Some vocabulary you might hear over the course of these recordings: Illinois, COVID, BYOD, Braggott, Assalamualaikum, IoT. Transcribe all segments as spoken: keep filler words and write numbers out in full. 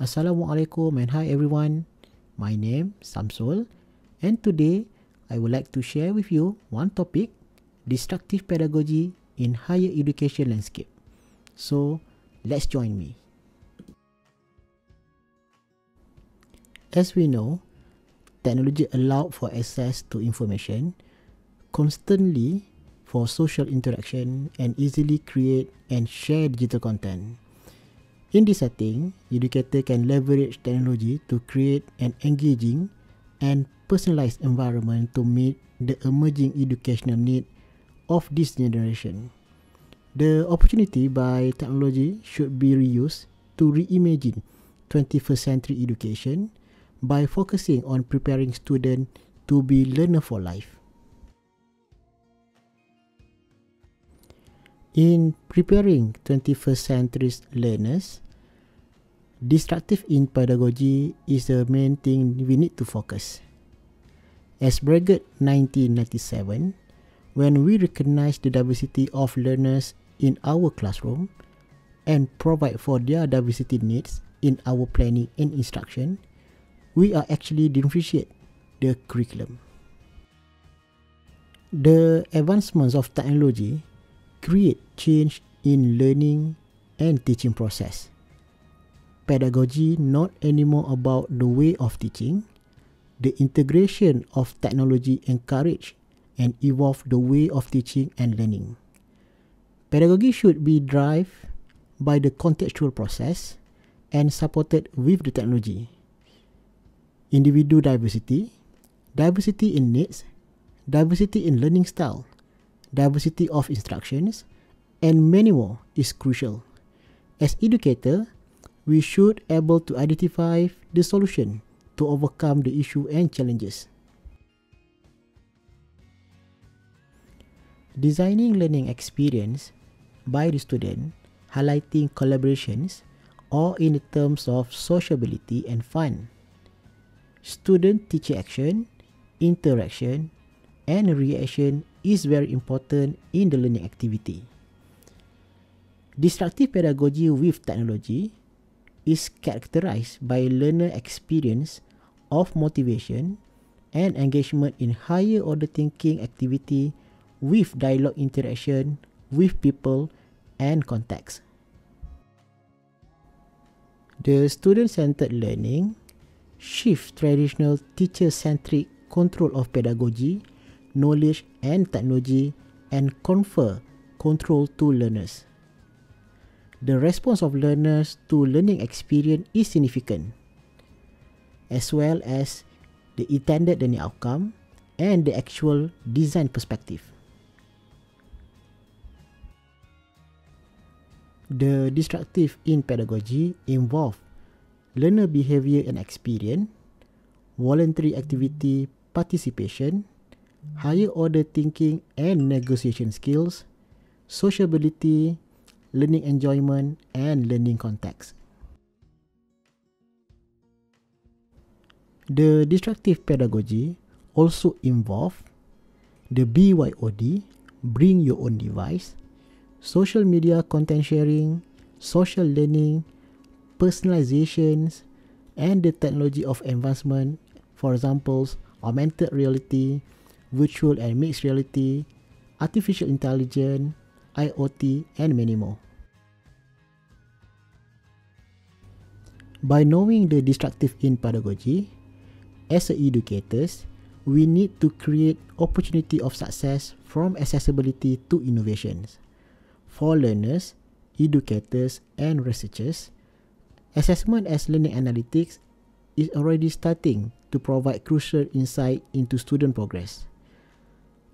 Assalamualaikum and hi everyone. My name is Samsul, and today I would like to share with you one topic, destructive pedagogy in higher education landscape. So let's join me. As we know, technology allowed for access to information constantly for social interaction and easily create and share digital content. In this setting, educators can leverage technology to create an engaging and personalized environment to meet the emerging educational need of this generation. The opportunity by technology should be reused to reimagine twenty-first century education by focusing on preparing students to be learners for life. In preparing twenty-first century learners, destructive in pedagogy is the main thing we need to focus. As Braggott nineteen ninety-seven, when we recognize the diversity of learners in our classroom and provide for their diversity needs in our planning and instruction, we are actually differentiate the curriculum. The advancements of technology create change in learning and teaching process. Pedagogy not anymore about the way of teaching. The integration of technology encourage and evolve the way of teaching and learning. Pedagogy should be driven by the contextual process and supported with the technology. Individual diversity, diversity in needs, diversity in learning style, diversity of instructions, and many more is crucial. As educators, we should be able to identify the solution to overcome the issue and challenges. Designing learning experience by the student, highlighting collaborations or in the terms of sociability and fun. Student-teacher action, interaction, and reaction is very important in the learning activity. Destructive pedagogy with technology is characterized by learner experience of motivation and engagement in higher order thinking activity with dialogue interaction with people and context. The student-centered learning shifts traditional teacher-centric control of pedagogy, knowledge and technology, and confer control to learners. The response of learners to learning experience is significant, as well as the intended learning outcome and the actual design perspective. The destructive in pedagogy involve learner behavior and experience, voluntary activity, participation, higher order thinking and negotiation skills, sociability, learning enjoyment, and learning context. The destructive pedagogy also involves the B Y O D, bring your own device, social media content sharing, social learning, personalizations, and the technology of advancement, for example, augmented reality, virtual and mixed reality, artificial intelligence, I O T, and many more. By knowing the destructive in pedagogy, as educators, we need to create opportunity of success from accessibility to innovations. For learners, educators, and researchers, assessment as learning analytics is already starting to provide crucial insight into student progress.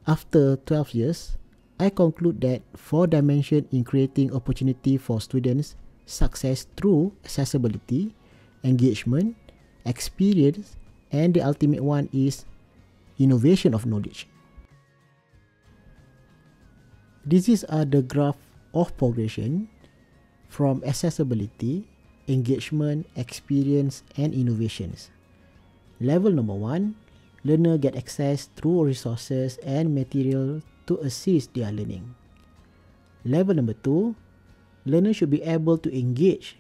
After twelve years, I conclude that four dimensions in creating opportunity for students success through accessibility, engagement, experience, and the ultimate one is innovation of knowledge. These are the graph of progression from accessibility, engagement, experience, and innovations. Level number one, learner get access through resources and material to assist their learning. Level number two, learner should be able to engage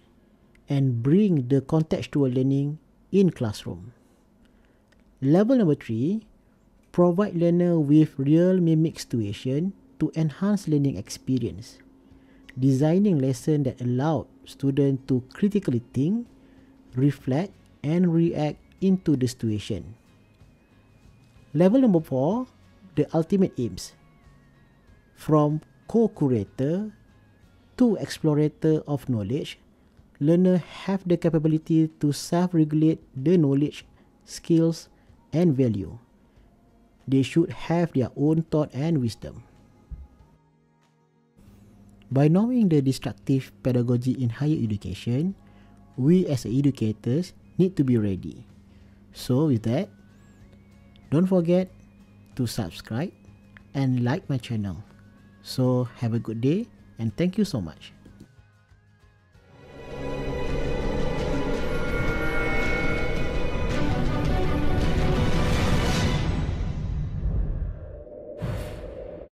and bring the contextual learning in classroom. Level number three, provide learner with real mimic situation to enhance learning experience. Designing lesson that allowed students to critically think, reflect and react into the situation. Level number four, the ultimate aims. From co-curator to explorator of knowledge, learners have the capability to self-regulate their knowledge, skills, and value. They should have their own thought and wisdom. By knowing the destructive pedagogy in higher education, we as educators need to be ready. So with that, don't forget to subscribe and like my channel. So have a good day and thank you so much.